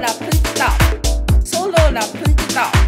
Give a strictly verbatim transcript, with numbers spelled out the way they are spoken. la puntita, solo la puntita.